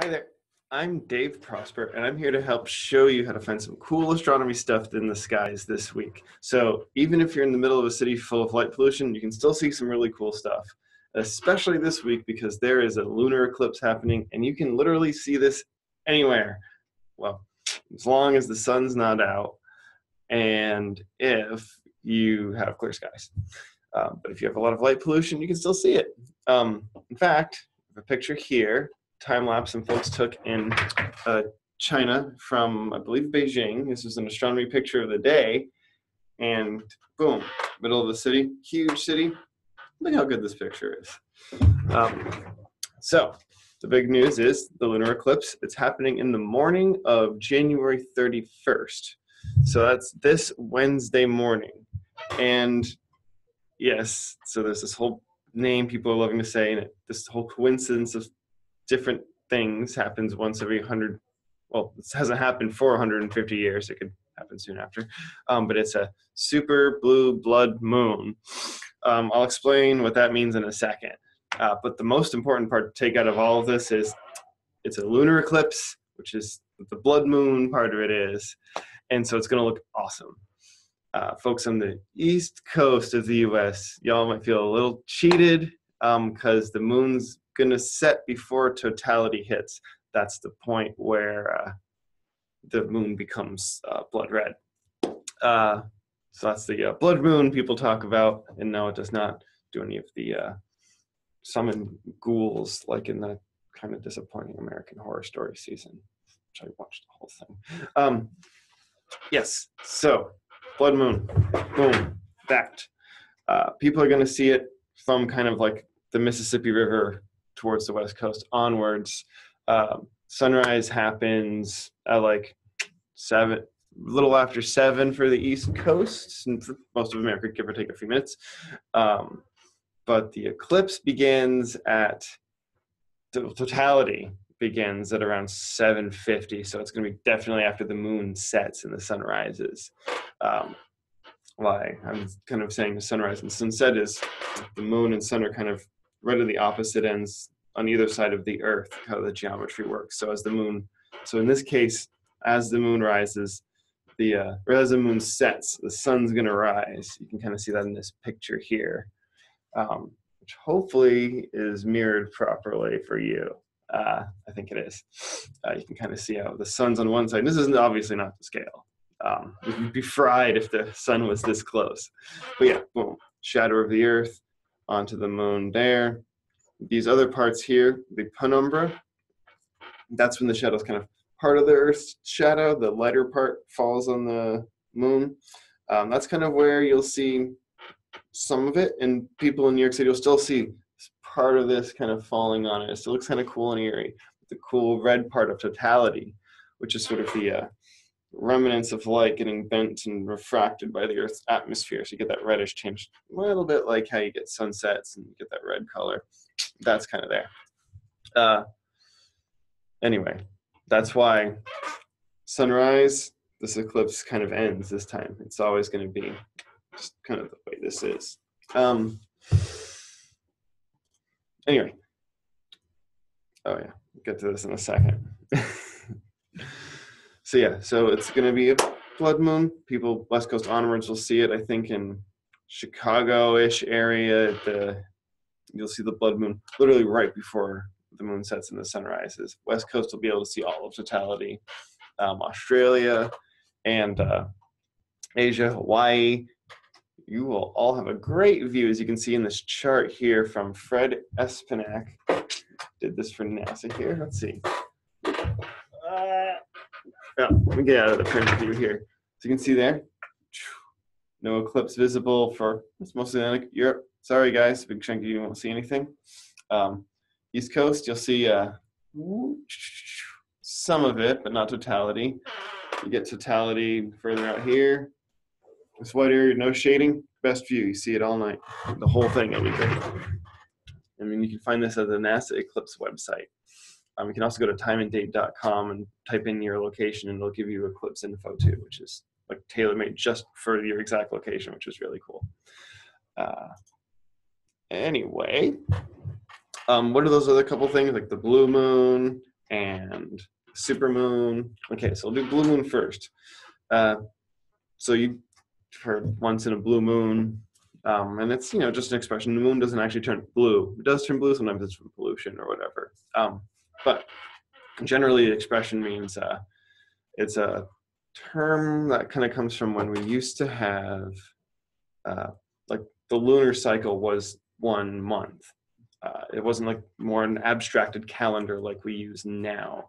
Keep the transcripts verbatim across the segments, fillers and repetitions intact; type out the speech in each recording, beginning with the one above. Hi there, I'm Dave Prosper, and I'm here to help show you how to find some cool astronomy stuff in the skies this week. So even if you're in the middle of a city full of light pollution, you can still see some really cool stuff, especially this week because there is a lunar eclipse happening, and you can literally see this anywhere. Well, as long as the sun's not out, and if you have clear skies. Um, but if you have a lot of light pollution, you can still see it. Um, in fact, I have a picture here. Time-lapse some folks took in uh, China from, I believe, Beijing. This is an astronomy picture of the day. And boom, middle of the city, huge city. Look how good this picture is. Um, so the big news is the lunar eclipse. It's happening in the morning of January thirty-first. So that's this Wednesday morning. And yes, so there's this whole name people are loving to say, and it, this whole coincidence of different things happens once every hundred, well, this hasn't happened for one hundred fifty years. It could happen soon after, um, but it's a super blue blood moon. Um, I'll explain what that means in a second. Uh, but the most important part to take out of all of this is it's a lunar eclipse, which is the blood moon part of it is. And so it's gonna look awesome. Uh, folks on the east coast of the U S, y'all might feel a little cheated because um, the moon's gonna set before totality hits. That's the point where uh, the moon becomes uh, blood red. Uh, so that's the uh, blood moon people talk about, and no, it does not do any of the uh, summon ghouls like in the kind of disappointing American Horror Story season, which I watched the whole thing. Um, yes, so blood moon, boom, that. Uh, people are gonna see it from kind of like the Mississippi River towards the west coast onwards. Um, sunrise happens at like seven, a little after seven for the east coast, and for most of America, give or take a few minutes. Um, but the eclipse begins at, the totality begins at around seven fifty, so it's gonna be definitely after the moon sets and the sun rises. Um, why I'm kind of saying the sunrise and sunset is the moon and sun are kind of right at the opposite ends on either side of the earth, how the geometry works. So as the moon, so in this case, as the moon rises, the, uh, or as the moon sets, the sun's gonna rise. You can kind of see that in this picture here, um, which hopefully is mirrored properly for you. Uh, I think it is. Uh, you can kind of see how the sun's on one side. This is obviously not the scale. Um, we'd be fried if the sun was this close. But yeah, boom, shadow of the earth onto the moon there. These other parts here, the penumbra, that's when the shadow's kind of part of the earth's shadow, the lighter part falls on the moon. Um, that's kind of where you'll see some of it, and people in New York City will still see part of this kind of falling on it. So it looks kind of cool and eerie. The cool red part of totality, which is sort of the uh, remnants of light getting bent and refracted by the Earth's atmosphere. So you get that reddish change, a little bit like how you get sunsets and you get that red color. That's kind of there. Uh, anyway, that's why sunrise, this eclipse kind of ends this time. It's always going to be just kind of the way this is. Um, anyway. Oh yeah, we'll get to this in a second. So yeah, so it's gonna be a blood moon. People west coast onwards will see it, I think in Chicago-ish area, the, you'll see the blood moon literally right before the moon sets and the sun rises. West coast will be able to see all of totality. Um, Australia and uh, Asia, Hawaii, you will all have a great view, as you can see in this chart here from Fred Espenak. Did this for NASA here, let's see. Yeah, let me get out of the print view here. So you can see there, no eclipse visible for, it's mostly Atlantic Europe. Sorry guys, big chunk of you won't see anything. Um, East Coast, you'll see uh, some of it, but not totality. You get totality further out here. This white area, no shading, best view. You see it all night, the whole thing, everything. I mean, you can find this at the NASA Eclipse website. Um, you can also go to time and date dot com and type in your location, and it'll give you eclipse info too, which is like tailor-made just for your exact location, which is really cool. Uh, anyway, um, what are those other couple things, like the blue moon and supermoon. Okay, so we'll do blue moon first. Uh, so you heard once in a blue moon, um, and it's, you know, just an expression. The moon doesn't actually turn blue. It does turn blue sometimes, it's from pollution or whatever. Um, but generally, the expression means uh, it's a term that kind of comes from when we used to have, uh, like the lunar cycle was one month. Uh, it wasn't like more an abstracted calendar like we use now.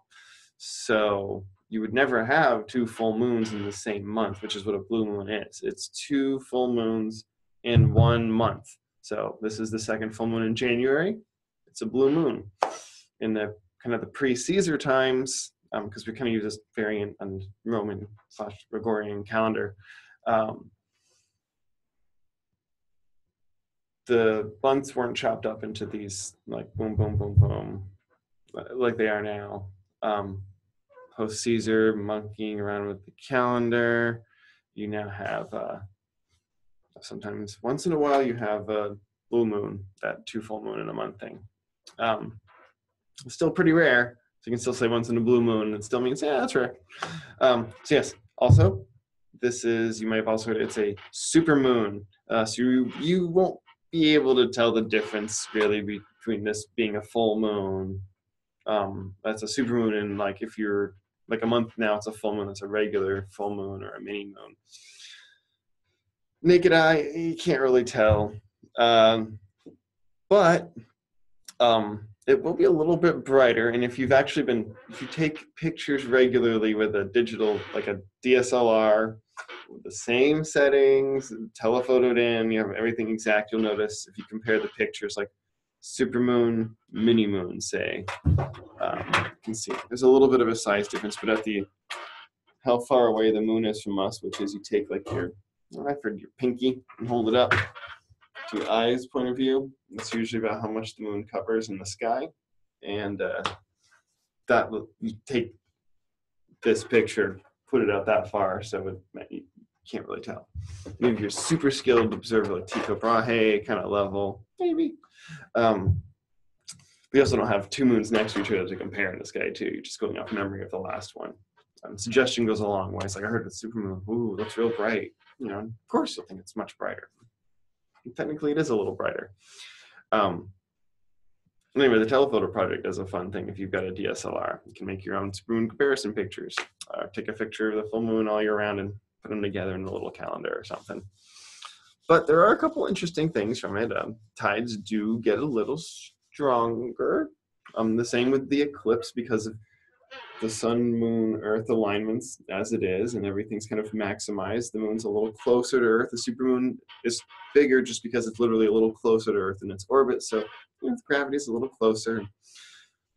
So you would never have two full moons in the same month, which is what a blue moon is. It's two full moons in one month. So this is the second full moon in January. It's a blue moon. In the kind of the pre-Caesar times, because um, we kind of use this variant on Roman slash Gregorian calendar, um, the months weren't chopped up into these like boom, boom, boom, boom, like they are now. Um, post Caesar monkeying around with the calendar, you now have uh, sometimes once in a while you have a blue moon, that two full moon in a month thing. Um, it's still pretty rare, so you can still say once in a blue moon. It still means yeah, that's rare. Um, so yes, also this is, you might have also heard it's a super moon. Uh, so you you won't be able to tell the difference really between this being a full moon. Um, that's a supermoon, and like if you're like a month now, it's a full moon. That's a regular full moon or a mini moon. Naked eye, you can't really tell, um, but um, it will be a little bit brighter. And if you've actually been, if you take pictures regularly with a digital, like a D S L R, with the same settings, telephotoed in, you have everything exact, you'll notice if you compare the pictures, like supermoon, mini moon, say, um, you can see there's a little bit of a size difference, but at the how far away the moon is from us, which is you take like your, I forget, your pinky and hold it up to your eyes point of view. It's usually about how much the moon covers in the sky, and uh, that you take this picture, put it out that far, so it, can't really tell. Maybe you're super skilled observer like Tycho Brahe kind of level, maybe. Um, we also don't have two moons next to each other to compare in the sky too. You're just going off memory of the last one. Um, suggestion goes a long way. It's like, I heard the supermoon, ooh, looks real bright. You know, of course you'll think it's much brighter. And technically it is a little brighter. Um, anyway, the Telephoto project is a fun thing if you've got a D S L R. You can make your own supermoon comparison pictures. Uh, take a picture of the full moon all year round and put them together in a little calendar or something. But there are a couple interesting things from it. Um, tides do get a little stronger. Um, the same with the eclipse, because of the sun, moon, earth alignments as it is, and everything's kind of maximized. The moon's a little closer to earth. The supermoon is bigger just because it's literally a little closer to earth in its orbit. So you know, gravity's a little closer.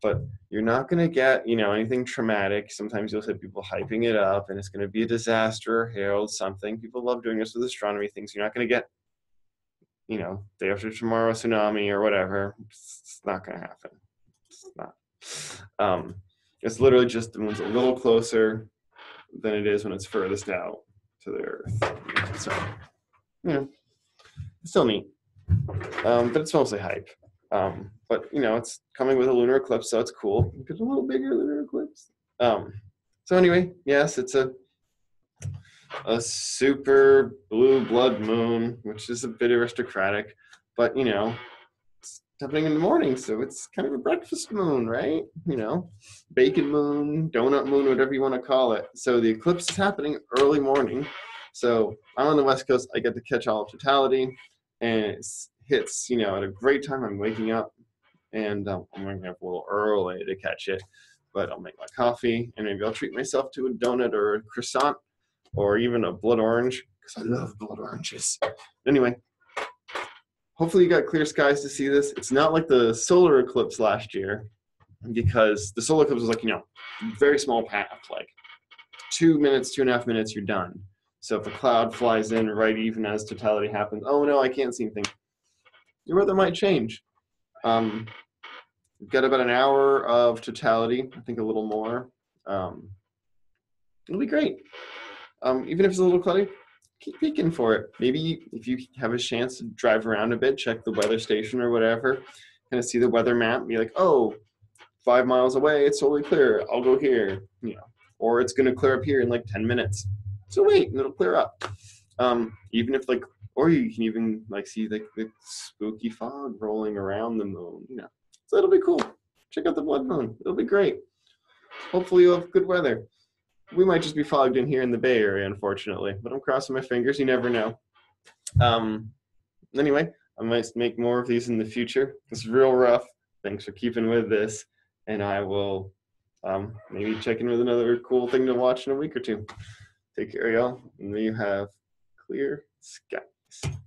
But you're not going to get, you know, anything traumatic. Sometimes you'll see people hyping it up, and it's going to be a disaster or herald something. People love doing this with astronomy things. You're not going to get, you know, day after tomorrow tsunami or whatever. It's not going to happen. It's not. Um, it's literally just the moon's a little closer than it is when it's furthest out to the Earth. So, you know, it's still neat, um, but it's mostly hype. Um, but, you know, it's coming with a lunar eclipse, so it's cool. It's a little bigger lunar eclipse. Um, so anyway, yes, it's a, a super blue blood moon, which is a bit aristocratic, but, you know, it's happening in the morning, so it's kind of a breakfast moon, right? You know, bacon moon, donut moon, whatever you want to call it. So the eclipse is happening early morning. So I'm on the West Coast. I get to catch all of totality, and it's hits, you know, at a great time. I'm waking up, and um, I'm waking up a little early to catch it, but I'll make my coffee, and maybe I'll treat myself to a donut or a croissant or even a blood orange, because I love blood oranges. Anyway, hopefully you got clear skies to see this. It's not like the solar eclipse last year, because the solar eclipse was like, you know, very small path, like two minutes, two and a half minutes, you're done. So if a cloud flies in right even as totality happens, oh no, I can't see anything. Your weather might change. Um, we've got about an hour of totality, I think a little more. Um, it'll be great. Um, even if it's a little cloudy, keep peeking for it. Maybe if you have a chance to drive around a bit, check the weather station or whatever, kind of see the weather map, and be like, oh, five miles away, it's totally clear. I'll go here, you know, or it's going to clear up here in like ten minutes. So wait, and it'll clear up. Um, even if like, or you can even like see like the spooky fog rolling around the moon, you know. So it'll be cool. Check out the blood moon. It'll be great. Hopefully you'll have good weather. We might just be fogged in here in the Bay Area, unfortunately, but I'm crossing my fingers. You never know. Um, anyway, I might make more of these in the future. It's real rough. Thanks for keeping with this. And I will um, maybe check in with another cool thing to watch in a week or two. Take care, y'all. And you have clear skies.